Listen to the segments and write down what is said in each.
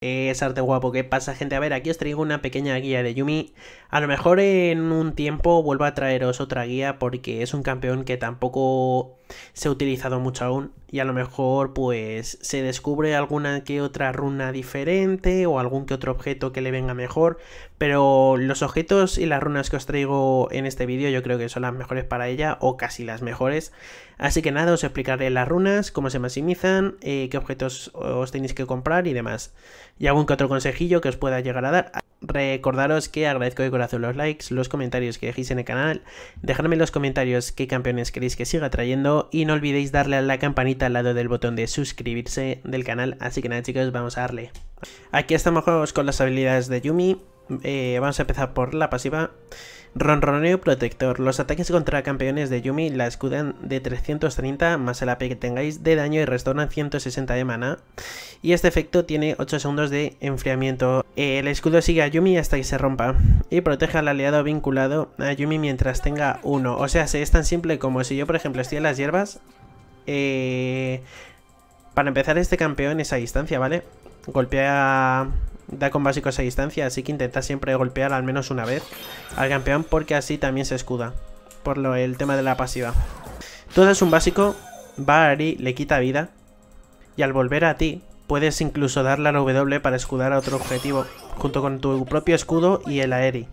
Es arte guapo. ¿Qué pasa, gente? A ver, aquí os traigo una pequeña guía de Yuumi. A lo mejor en un tiempo vuelvo a traeros otra guía porque es un campeón que tampoco se ha utilizado mucho aún. Y a lo mejor pues se descubre alguna que otra runa diferente o algún que otro objeto que le venga mejor. Pero los objetos y las runas que os traigo en este vídeo yo creo que son las mejores para ella o casi las mejores. Así que nada, os explicaré las runas, cómo se maximizan, qué objetos os tenéis que comprar y demás. Y algún que otro consejillo que os pueda llegar a dar. Recordaros que agradezco de corazón los likes, los comentarios que dejéis en el canal. Dejadme en los comentarios qué campeones queréis que siga trayendo. Y no olvidéis darle a la campanita al lado del botón de suscribirse del canal. Así que nada, chicos, vamos a darle. Aquí estamos con las habilidades de Yuumi. Vamos a empezar por la pasiva. Ronroneo Protector. Los ataques contra campeones de Yuumi la escudan de 330 más el AP que tengáis de daño y restauran 160 de mana. Y este efecto tiene 8 segundos de enfriamiento. El escudo sigue a Yuumi hasta que se rompa. Y protege al aliado vinculado a Yuumi mientras tenga uno. O sea, es tan simple como si yo, por ejemplo, estoy en las hierbas. Para empezar, este campeón es a distancia, ¿vale? Golpea... Da con básicos a distancia, así que intenta siempre golpear al menos una vez al campeón porque así también se escuda por el tema de la pasiva. Tú das un básico, va a Aery, le quita vida y al volver a ti puedes incluso darle a la W para escudar a otro objetivo junto con tu propio escudo y el Aery.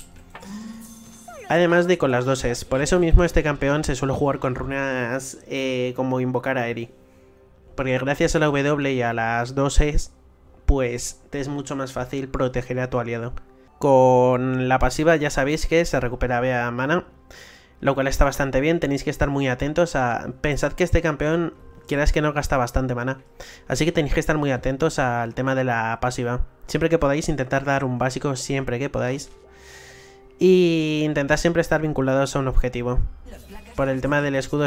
Además de con las dos es, por eso mismo este campeón se suele jugar con runas como invocar a Aery. Porque gracias a la W y a las dos es, pues te es mucho más fácil proteger a tu aliado. Con la pasiva ya sabéis que se recupera mana, lo cual está bastante bien, tenéis que estar muy atentos a... Pensad que este campeón, quieras que no, gasta bastante mana, así que tenéis que estar muy atentos al tema de la pasiva. Siempre que podáis, intentar dar un básico siempre que podáis. Y intentar siempre estar vinculados a un objetivo. Por el tema del escudo...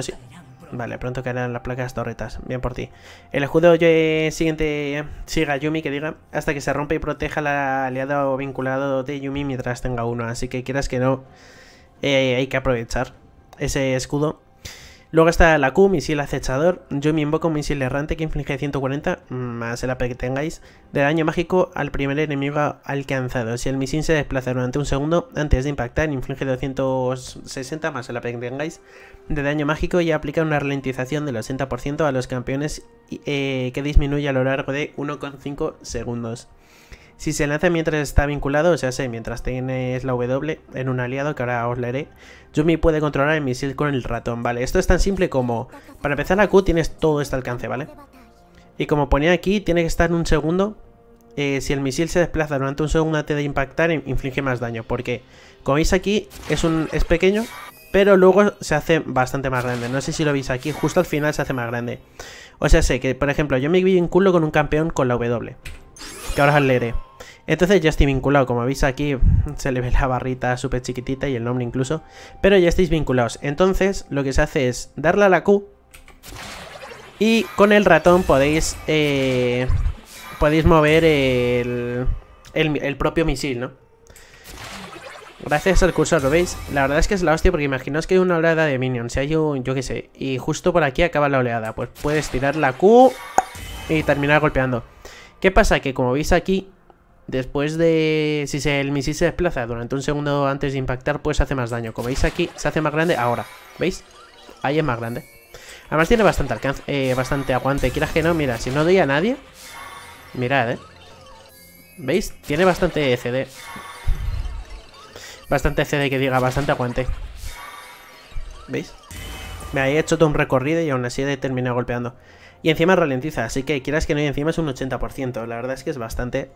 Vale, pronto caerán las placas torretas. Bien por ti. El escudo siguiente sigue a Yuumi, que diga, hasta que se rompe y proteja al aliado vinculado de Yuumi mientras tenga uno. Así que quieras que no, hay que aprovechar ese escudo. Luego está la Q, Misil Acechador. Yuumi invoca un misil errante que inflige 140 más el AP que tengáis de daño mágico al primer enemigo alcanzado. Si el misil se desplaza durante un segundo antes de impactar, inflige 260 más el AP que tengáis de daño mágico y aplica una ralentización del 80% a los campeones que disminuye a lo largo de 1,5 segundos. Si se lanza mientras está vinculado, o sea, mientras tienes la W en un aliado, que ahora os leeré, Yuumi puede controlar el misil con el ratón, ¿vale? Esto es tan simple como, para empezar la Q tienes todo este alcance, ¿vale? Y como ponía aquí, tiene que estar un segundo. Si el misil se desplaza durante un segundo antes de impactar, inflige más daño, porque, como veis aquí, es pequeño, pero luego se hace bastante más grande. No sé si lo veis aquí, justo al final se hace más grande. O sea, que, por ejemplo, yo me vinculo con un campeón con la W, que ahora os leeré. Entonces ya estoy vinculado, como veis aquí se le ve la barrita súper chiquitita y el nombre incluso, pero ya estáis vinculados. Entonces lo que se hace es darle a la Q y con el ratón podéis mover el propio misil, ¿no? Gracias al cursor, ¿lo veis? La verdad es que es la hostia porque imaginaos que hay una oleada de minions, si hay un, yo qué sé, y justo por aquí acaba la oleada, pues puedes tirar la Q y terminar golpeando. ¿Qué pasa? Que como veis aquí, después de... Si el misil se desplaza durante un segundo antes de impactar, pues hace más daño. Como veis aquí, se hace más grande ahora. ¿Veis? Ahí es más grande. Además tiene bastante alcance, bastante aguante. Quieras que no, mira, si no doy a nadie... Mirad, ¿eh? ¿Veis? Tiene bastante CD. Bastante CD que diga, bastante aguante. ¿Veis? Me he hecho todo un recorrido y aún así he terminado golpeando. Y encima ralentiza, así que quieras que no, y encima es un 80%, la verdad es que es bastante.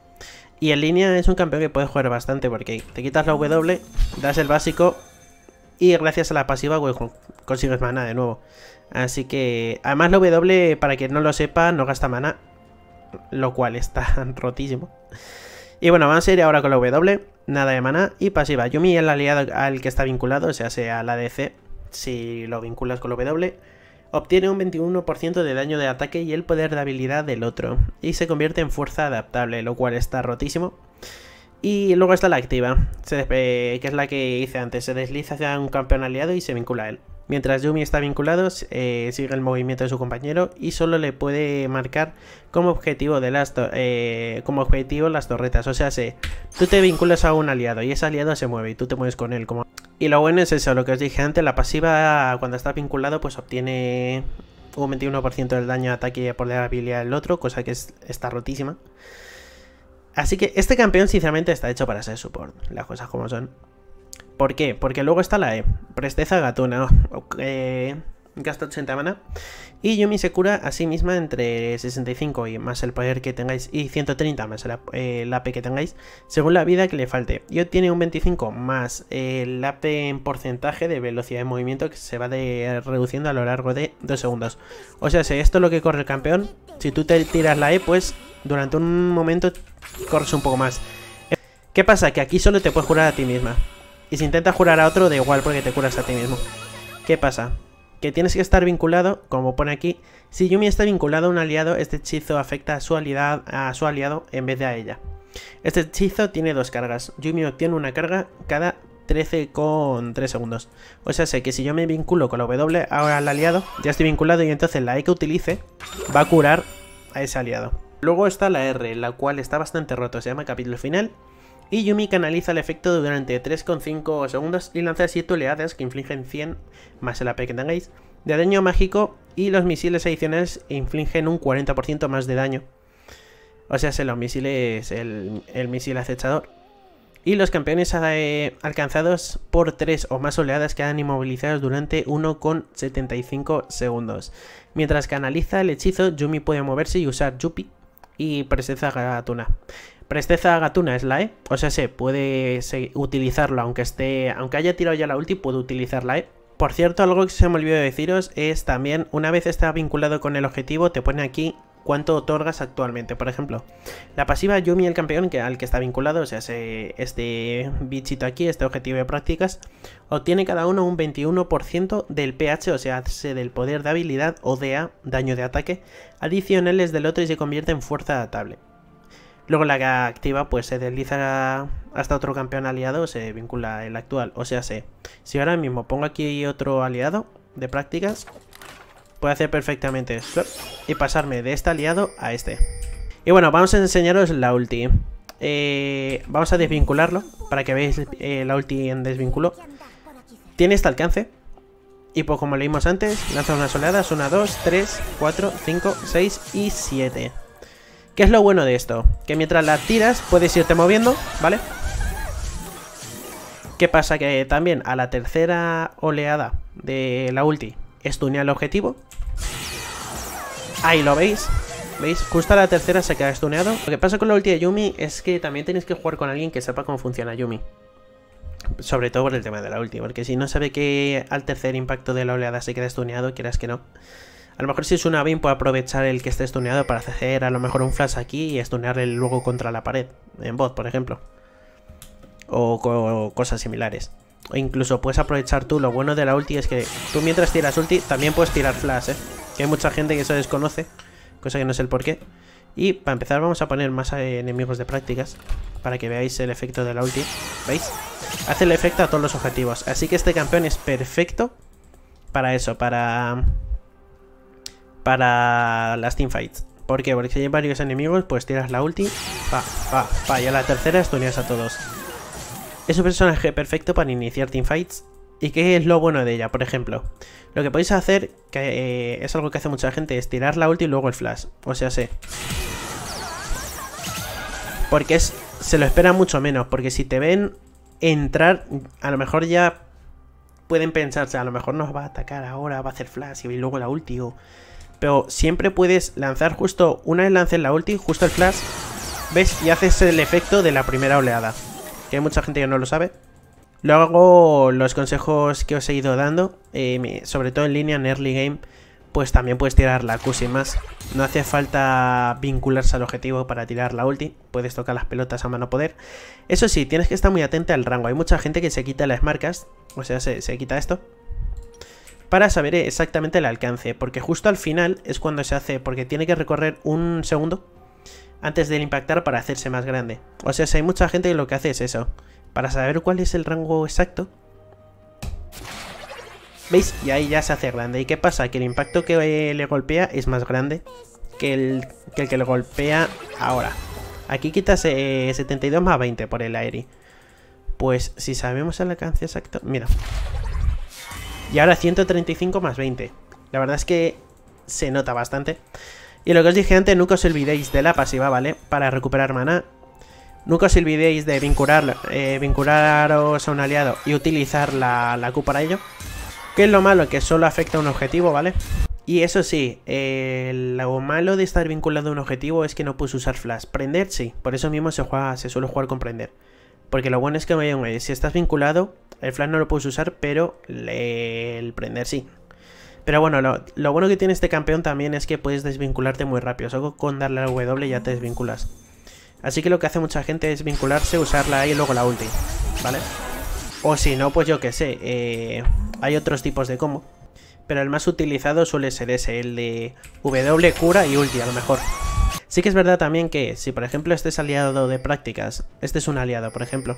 Y en línea es un campeón que puede jugar bastante porque te quitas la W, das el básico y gracias a la pasiva consigues mana de nuevo. Así que, además la W, para quien no lo sepa, no gasta mana, lo cual está rotísimo. Y bueno, vamos a ir ahora con la W, nada de mana y pasiva. Yuumi es la aliada al que está vinculado, o sea, la DC, si lo vinculas con la W. Obtiene un 21% de daño de ataque y el poder de habilidad del otro. Y se convierte en fuerza adaptable, lo cual está rotísimo. Y luego está la activa, que es la que hice antes. Se desliza hacia un campeón aliado y se vincula a él. Mientras Yuumi está vinculado, sigue el movimiento de su compañero y solo le puede marcar como objetivo, las torretas. O sea, tú te vinculas a un aliado y ese aliado se mueve y tú te mueves con él. Y lo bueno es eso, lo que os dije antes, la pasiva cuando está vinculado pues obtiene un 21% del daño de ataque por la habilidad del otro, cosa que está rotísima. Así que este campeón sinceramente está hecho para ser support, las cosas como son. ¿Por qué? Porque luego está la E, Presteza Gatuna, gasta 80 mana y Yuumi se cura a sí misma entre 65 y más el poder que tengáis y 130 más el AP que tengáis según la vida que le falte, y obtiene un 25 más el AP en porcentaje de velocidad de movimiento que se va reduciendo a lo largo de 2 segundos. O sea, si esto es lo que corre el campeón, si tú te tiras la E pues durante un momento corres un poco más. ¿Qué pasa? Que aquí solo te puedes curar a ti misma. Y si intentas curar a otro, da igual porque te curas a ti mismo. ¿Qué pasa? Que tienes que estar vinculado, como pone aquí. Si Yuumi está vinculado a un aliado, este hechizo afecta a su aliado en vez de a ella. Este hechizo tiene 2 cargas. Yuumi obtiene una carga cada 13,3 segundos. O sea, sé que si yo me vinculo con la W ahora al aliado, ya estoy vinculado y entonces la E que utilice va a curar a ese aliado. Luego está la R, la cual está bastante roto, se llama Capítulo Final. Y Yuumi canaliza el efecto durante 3,5 segundos y lanza 7 oleadas que infligen 100 más el AP que tengáis de daño mágico, y los misiles adicionales infligen un 40% más de daño. O sea, los misiles, el misil acechador. Y los campeones alcanzados por 3 o más oleadas quedan inmovilizados durante 1,75 segundos. Mientras canaliza el hechizo, Yuumi puede moverse y usar Yuumi y Presteza Gatuna. Presteza Gatuna es la E, o sea, puede utilizarlo aunque haya tirado ya la ulti, puede utilizar la E. Por cierto, algo que se me olvidó deciros es también, una vez está vinculado con el objetivo, te pone aquí cuánto otorgas actualmente. Por ejemplo, la pasiva Yuumi, el campeón al que está vinculado, o sea, este bichito aquí, este objetivo de prácticas, obtiene cada uno un 21% del PH, o sea, del poder de habilidad o DA, daño de ataque, adicionales del otro y se convierte en fuerza adaptable. Luego la que activa pues se desliza hasta otro campeón aliado, se vincula el actual. O sea, si ahora mismo pongo aquí otro aliado de prácticas, puedo hacer perfectamente esto y pasarme de este aliado a este. Y bueno, vamos a enseñaros la ulti. Vamos a desvincularlo para que veáis la ulti en desvinculo. Tiene este alcance. Y pues como leímos antes, lanza unas oleadas, 1, 2, 3, 4, 5, 6 y 7. ¿Qué es lo bueno de esto? Que mientras la tiras puedes irte moviendo, ¿vale? ¿Qué pasa? Que también a la tercera oleada de la ulti estunea el objetivo. Ahí lo veis. ¿Veis? Justo a la tercera se queda estuneado. Lo que pasa con la ulti de Yuumi es que también tenéis que jugar con alguien que sepa cómo funciona Yuumi. Sobre todo por el tema de la ulti, porque si no sabe que al tercer impacto de la oleada se queda estuneado, quieras que no. A lo mejor si es una BIM puede aprovechar el que esté stuneado para hacer a lo mejor un flash aquí y stunearle luego contra la pared, en bot, por ejemplo. O cosas similares. O incluso puedes aprovechar tú, lo bueno de la ulti es que tú mientras tiras ulti también puedes tirar flash, que hay mucha gente que eso desconoce, cosa que no sé el porqué. Y para empezar vamos a poner más enemigos de prácticas para que veáis el efecto de la ulti. ¿Veis? Hace el efecto a todos los objetivos, así que este campeón es perfecto para eso, para las teamfights. ¿Por qué? Porque si hay varios enemigos, pues tiras la ulti, y a la tercera stuneas a todos. Es un personaje perfecto para iniciar teamfights. ¿Y qué es lo bueno de ella? Por ejemplo, lo que podéis hacer, que es algo que hace mucha gente, es tirar la ulti y luego el flash. O sea, porque se lo espera mucho menos, porque si te ven entrar, a lo mejor ya pueden pensarse, a lo mejor nos va a atacar ahora, va a hacer flash y luego la ulti o... Pero siempre puedes lanzar justo, una vez lances la ulti, justo el flash, ¿ves? Y haces el efecto de la primera oleada, que hay mucha gente que no lo sabe. Luego, los consejos que os he ido dando, sobre todo en línea, en early game, pues también puedes tirar la Q sin más. No hace falta vincularse al objetivo para tirar la ulti, puedes tocar las pelotas a mano poder. Eso sí, tienes que estar muy atento al rango, hay mucha gente que se quita las marcas, o sea, se quita esto, para saber exactamente el alcance, porque justo al final es cuando se hace, porque tiene que recorrer un segundo antes de impactar para hacerse más grande. O sea, si hay mucha gente que lo que hace es eso, para saber cuál es el rango exacto, ¿Veis? Y ahí ya se hace grande. ¿Y qué pasa? Que el impacto que le golpea es más grande que el que le golpea ahora. Aquí quitas 72 más 20 por el Aery. Pues si sabemos el alcance exacto... Mira. Y ahora 135 más 20. La verdad es que se nota bastante. Y lo que os dije antes, nunca os olvidéis de la pasiva, ¿vale? Para recuperar maná. Nunca os olvidéis de vincularos a un aliado y utilizar la Q para ello. Que es lo malo, que solo afecta a un objetivo, ¿vale? Y eso sí, lo malo de estar vinculado a un objetivo es que no puedes usar flash. Prender sí, por eso mismo se suele jugar con prender. Porque lo bueno es que si estás vinculado, el flash no lo puedes usar, pero el prender sí. Pero bueno, lo bueno que tiene este campeón también es que puedes desvincularte muy rápido. Solo con darle a la W ya te desvinculas. Así que lo que hace mucha gente es vincularse, usarla ahí y luego la ulti, ¿vale? O si no, pues yo qué sé, hay otros tipos de combo. Pero el más utilizado suele ser ese, el de W, cura y ulti a lo mejor. Sí que es verdad también que si por ejemplo este es aliado de prácticas, este es un aliado por ejemplo.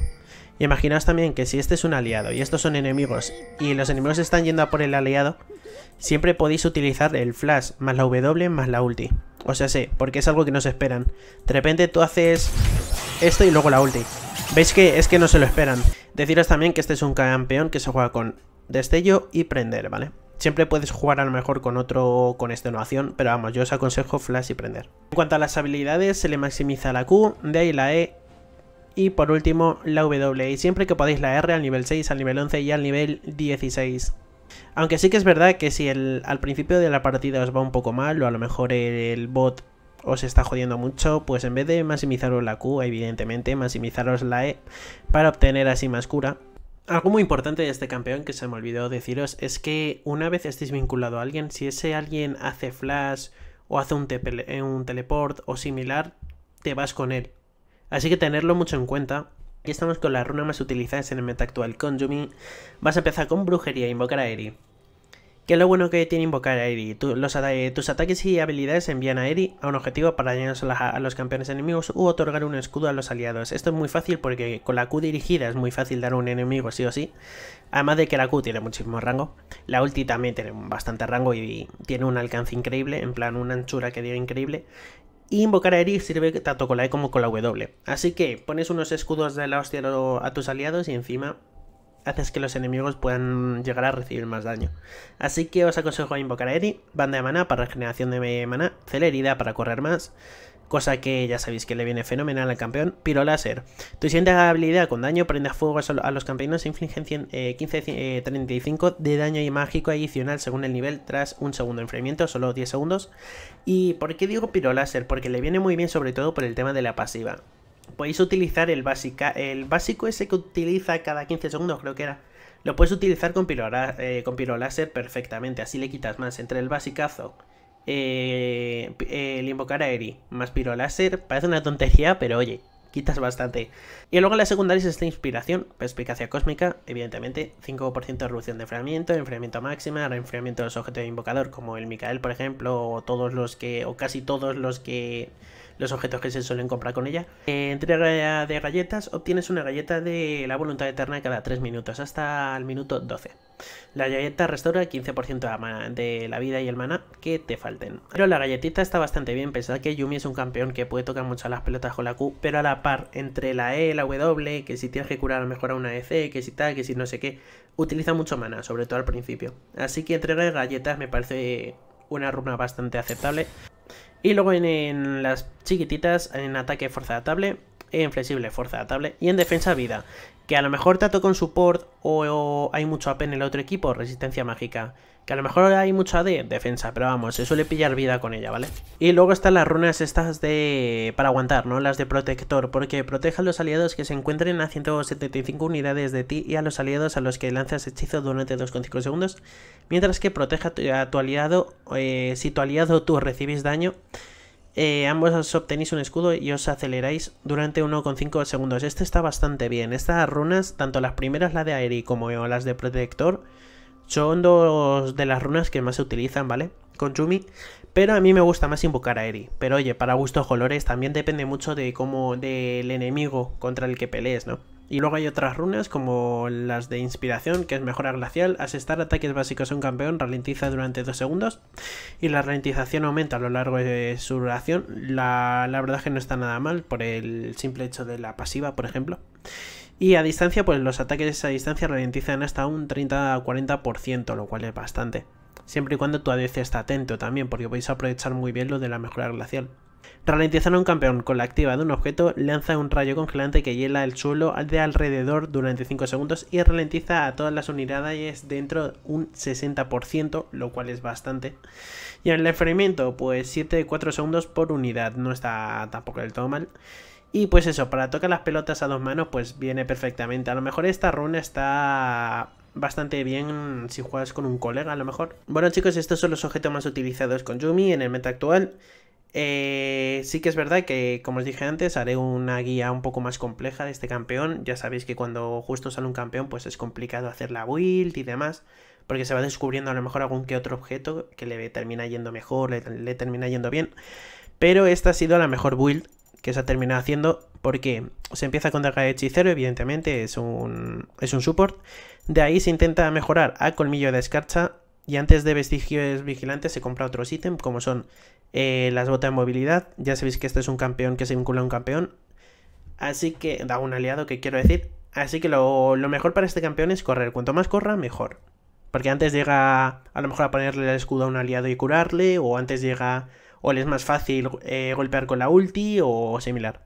Y imaginaos también que si este es un aliado y estos son enemigos y los enemigos están yendo a por el aliado, siempre podéis utilizar el flash más la W más la ulti. O sea, sí, porque es algo que no se esperan. De repente tú haces esto y luego la ulti. ¿Veis que es que no se lo esperan? Deciros también que este es un campeón que se juega con destello y prender, ¿vale? Siempre puedes jugar a lo mejor con otro, con extenuación, pero vamos, yo os aconsejo flash y prender. En cuanto a las habilidades, se le maximiza la Q, de ahí la E y por último la W. Y siempre que podáis la R al nivel 6, al nivel 11 y al nivel 16. Aunque sí que es verdad que si al principio de la partida os va un poco mal o a lo mejor el bot os está jodiendo mucho, pues en vez de maximizaros la Q, evidentemente maximizaros la E para obtener así más cura. Algo muy importante de este campeón que se me olvidó deciros es que una vez estéis vinculado a alguien, si ese alguien hace flash o hace un teleport o similar, te vas con él. Así que tenerlo mucho en cuenta. Aquí estamos con las runas más utilizadas en el meta actual con Yuumi. Vas a empezar con brujería, invocar a Aery. Que es lo bueno que tiene invocar a Aery. Tus ataques y habilidades envían a Aery a un objetivo para dañar a los campeones enemigos u otorgar un escudo a los aliados. Esto es muy fácil porque con la Q dirigida es muy fácil dar a un enemigo sí o sí. Además de que la Q tiene muchísimo rango. La ulti también tiene bastante rango y tiene un alcance increíble. En plan, una anchura que diga increíble. Y invocar a Aery sirve tanto con la E como con la W. Así que pones unos escudos de la hostia a tus aliados y encima haces que los enemigos puedan llegar a recibir más daño. Así que os aconsejo invocar a Aery, banda de maná para regeneración de maná, celeridad para correr más, cosa que ya sabéis que le viene fenomenal al campeón. Piro Láser. Tu siguiente habilidad con daño prende a fuego a los campeones e infligen 35 de daño y mágico adicional según el nivel tras un segundo enfriamiento, solo 10 segundos. ¿Y por qué digo Piro Láser? Porque le viene muy bien sobre todo por el tema de la pasiva. Podéis utilizar el básico ese que utiliza cada 15 segundos creo que era. Lo puedes utilizar con Piro Láser perfectamente, así le quitas más entre el basicazo. El invocar a Aery más Piro Láser parece una tontería, pero oye, quitas bastante. Y luego la secundaria es esta inspiración, perspicacia cósmica, evidentemente, 5% de reducción de enfriamiento máxima, reenfriamiento de los objetos de invocador, como el Mikael, por ejemplo, o todos los que, o casi todos los que, los objetos que se suelen comprar con ella. Entrega de galletas, obtienes una galleta de la voluntad eterna cada 3 minutos, hasta el minuto 12. La galleta restaura el 15% de la vida y el maná que te falten. Pero la galletita está bastante bien. Pensad que Yuumi es un campeón que puede tocar mucho a las pelotas con la Q, pero a la par entre la E, la W, que si tienes que curar a lo mejor a una EC, que si tal, que si no sé qué, utiliza mucho maná, sobre todo al principio. Así que entrega de galletas me parece una runa bastante aceptable. Y luego en las chiquititas, en ataque fuerza adaptable, en flexible fuerza adaptable y en defensa vida. Que a lo mejor trato con support o hay mucho AP en el otro equipo, resistencia mágica. Que a lo mejor hay mucho AD, defensa, pero vamos, se suele pillar vida con ella, ¿vale? Y luego están las runas estas de... para aguantar, ¿no? Las de protector, porque protege a los aliados que se encuentren a 175 unidades de ti y a los aliados a los que lanzas hechizo durante 2,5 segundos. Mientras que protege a tu aliado, si tu aliado tú recibís daño... ambos os obtenéis un escudo y os aceleráis durante 1,5 segundos. Este está bastante bien. Estas runas, tanto las primeras, la de Aery como las de Protector, son dos de las runas que más se utilizan, ¿vale? Con Yuumi. Pero a mí me gusta más invocar a Aery. Pero oye, para gustos colores también depende mucho de cómo del enemigo contra el que pelees, ¿no? Y luego hay otras runas como las de Inspiración, que es Mejora Glacial, asestar ataques básicos a un campeón, ralentiza durante 2 segundos y la ralentización aumenta a lo largo de su duración. La verdad es que no está nada mal por el simple hecho de la pasiva, por ejemplo. Y a distancia, pues los ataques a distancia ralentizan hasta un 30-40%, lo cual es bastante. Siempre y cuando tu ADC esté atento también, porque podéis aprovechar muy bien lo de la Mejora Glacial. Ralentizar a un campeón con la activa de un objeto, lanza un rayo congelante que hiela el suelo de alrededor durante 5 segundos y ralentiza a todas las unidades dentro de un 60%, lo cual es bastante. Y en el enfriamiento, pues 7-4 segundos por unidad, no está tampoco del todo mal. Y pues eso, para tocar las pelotas a dos manos, pues viene perfectamente. A lo mejor esta runa está bastante bien si juegas con un colega, a lo mejor. Bueno, chicos, estos son los objetos más utilizados con Yuumi en el meta actual. Sí que es verdad que, como os dije antes, haré una guía un poco más compleja de este campeón. Ya sabéis que cuando justo sale un campeón, pues es complicado hacer la build y demás, porque se va descubriendo a lo mejor algún que otro objeto que le termina yendo mejor, le termina yendo bien. Pero esta ha sido la mejor build que se ha terminado haciendo, porque se empieza con Daga de Hechicero, evidentemente es un support. De ahí se intenta mejorar a Colmillo de Escarcha. Y antes de Vestigios Vigilantes se compra otros ítems, como son las botas de movilidad. Ya sabéis que este es un campeón que se vincula a un campeón. Así que da un aliado, que quiero decir. Así que lo mejor para este campeón es correr. Cuanto más corra, mejor. Porque antes llega a lo mejor a ponerle el escudo a un aliado y curarle. O antes llega, o le es más fácil golpear con la ulti o similar.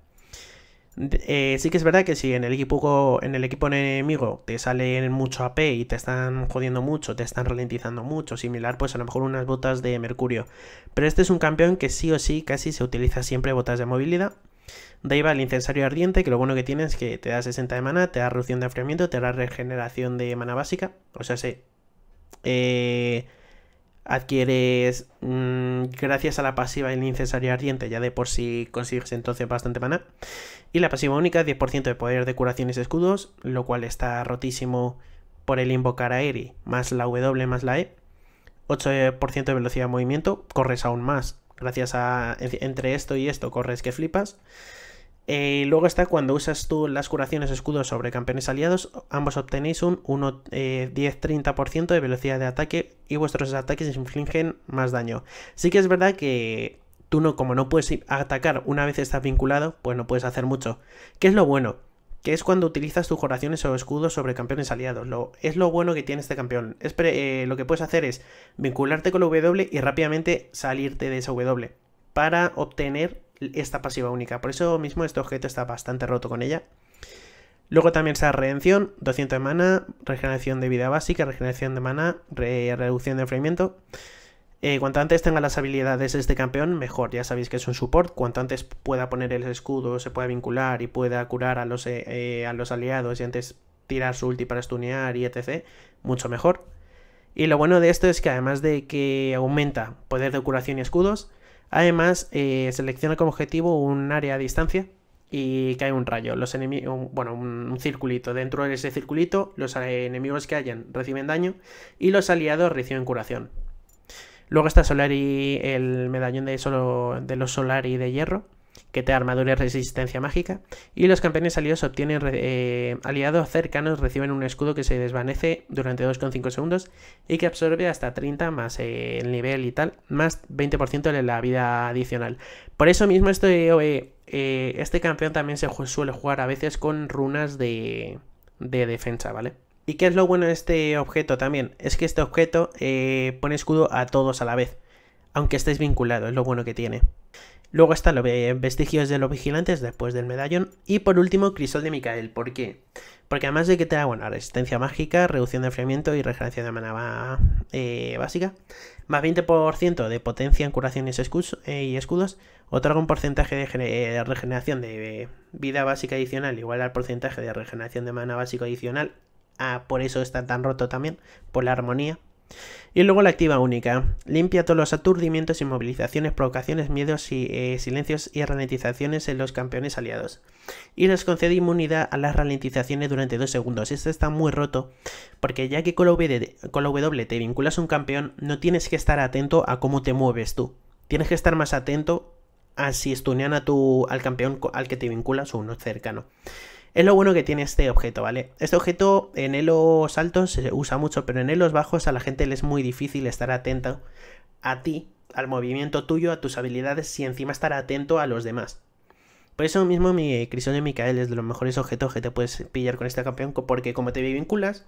Sí que es verdad que si en el equipo enemigo te salen mucho AP y te están jodiendo mucho, te están ralentizando mucho, similar pues a lo mejor unas botas de mercurio. Pero este es un campeón que sí o sí casi se utiliza siempre botas de movilidad. De ahí va el Incensario Ardiente, que lo bueno que tiene es que te da 60 de mana, te da reducción de enfriamiento, te da regeneración de mana básica. O sea, sí, adquieres gracias a la pasiva el Incensario Ardiente, ya de por sí consigues entonces bastante maná. Y la pasiva única, 10% de poder de curaciones y escudos, lo cual está rotísimo por el invocar a Aery, más la W más la E. 8% de velocidad de movimiento, corres aún más. Gracias a entre esto y esto corres que flipas. Luego está cuando usas tú las curaciones escudos sobre campeones aliados, ambos obtenéis un 10-30% de velocidad de ataque y vuestros ataques infligen más daño. Sí que es verdad que tú como no puedes atacar una vez estás vinculado, pues no puedes hacer mucho. ¿Qué es lo bueno? Que es cuando utilizas tus curaciones o escudos sobre campeones aliados. Es lo bueno que tiene este campeón. Lo que puedes hacer es vincularte con la W y rápidamente salirte de esa W para obtener esta pasiva única. Por eso mismo este objeto está bastante roto con ella. Luego también está Redención, 200 de mana, regeneración de vida básica, regeneración de mana, reducción de enfriamiento. Cuanto antes tenga las habilidades de este campeón, mejor. Ya sabéis que es un support. Cuanto antes pueda poner el escudo, se pueda vincular y pueda curar a los aliados, y antes tirar su ulti para stunear y etc., mucho mejor. Y lo bueno de esto es que además de que aumenta poder de curación y escudos, además, selecciona como objetivo un área a distancia y cae un rayo. Un circulito. Dentro de ese circulito, los enemigos que hayan reciben daño y los aliados reciben curación. Luego está Solari, el medallón de los Solari de hierro, que te da armadura y resistencia mágica. Y los campeones aliados obtienen aliados cercanos reciben un escudo que se desvanece durante 2,5 segundos y que absorbe hasta 30 más el nivel y tal, más 20% de la vida adicional. Por eso mismo este campeón también se suele jugar a veces con runas de defensa, ¿vale? ¿Y qué es lo bueno de este objeto también? Es que este objeto pone escudo a todos a la vez, aunque estéis vinculados, es lo bueno que tiene. Luego está los vestigios de los vigilantes después del medallón. Y por último, Crisol de Mikael. ¿Por qué? Porque además de que te da resistencia mágica, reducción de enfriamiento y regeneración de maná básica, más 20% de potencia en curaciones y escudos, otorga un porcentaje de regeneración de vida básica adicional igual al porcentaje de regeneración de maná básico adicional. Por eso está tan roto también, por la armonía. Y luego la activa única, limpia todos los aturdimientos, inmovilizaciones, provocaciones, miedos y silencios y ralentizaciones en los campeones aliados, y les concede inmunidad a las ralentizaciones durante 2 segundos. Este está muy roto porque ya que con la W te vinculas a un campeón, no tienes que estar atento a cómo te mueves tú, tienes que estar más atento a si stunean al campeón al que te vinculas o uno cercano. Es lo bueno que tiene este objeto, ¿vale? Este objeto en elos altos se usa mucho, pero en elos bajos a la gente le es muy difícil estar atenta a ti, al movimiento tuyo, a tus habilidades y encima estar atento a los demás. Por eso mismo mi Crisol de Mikael es de los mejores objetos que te puedes pillar con este campeón, porque como te vinculas,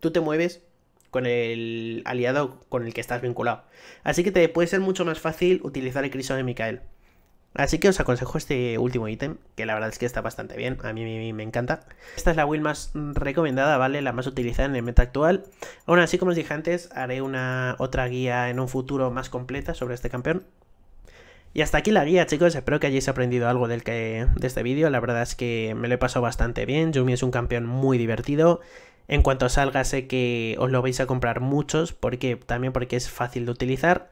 tú te mueves con el aliado con el que estás vinculado. Así que te puede ser mucho más fácil utilizar el Crisol de Mikael. Así que os aconsejo este último ítem, que la verdad es que está bastante bien, a mí me encanta. Esta es la build más recomendada, ¿vale? La más utilizada en el meta actual. Aún así, como os dije antes, haré otra guía en un futuro más completa sobre este campeón. Y hasta aquí la guía, chicos. Espero que hayáis aprendido algo de este vídeo. La verdad es que me lo he pasado bastante bien. Yuumi es un campeón muy divertido. En cuanto salga sé que os lo vais a comprar muchos, también porque es fácil de utilizar.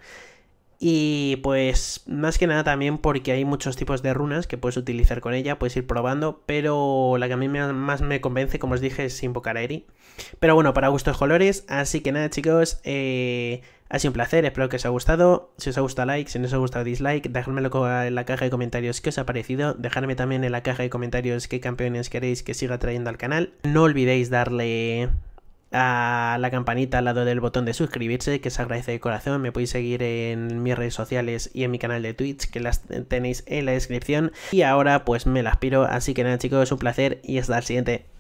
Y pues más que nada también porque hay muchos tipos de runas que puedes utilizar con ella, puedes ir probando, pero la que a mí más me convence, como os dije, es invocar a Aery. Pero bueno, para gustos colores, así que nada chicos, ha sido un placer, espero que os haya gustado. Si os ha gustado like, si no os ha gustado dislike, dejadmelo en la caja de comentarios qué os ha parecido, dejadme también en la caja de comentarios qué campeones queréis que siga trayendo al canal. No olvidéis darle a la campanita al lado del botón de suscribirse, que se agradece de corazón. Me podéis seguir en mis redes sociales y en mi canal de Twitch, que las tenéis en la descripción. Y ahora pues me las piro, así que nada chicos, es un placer y hasta el siguiente.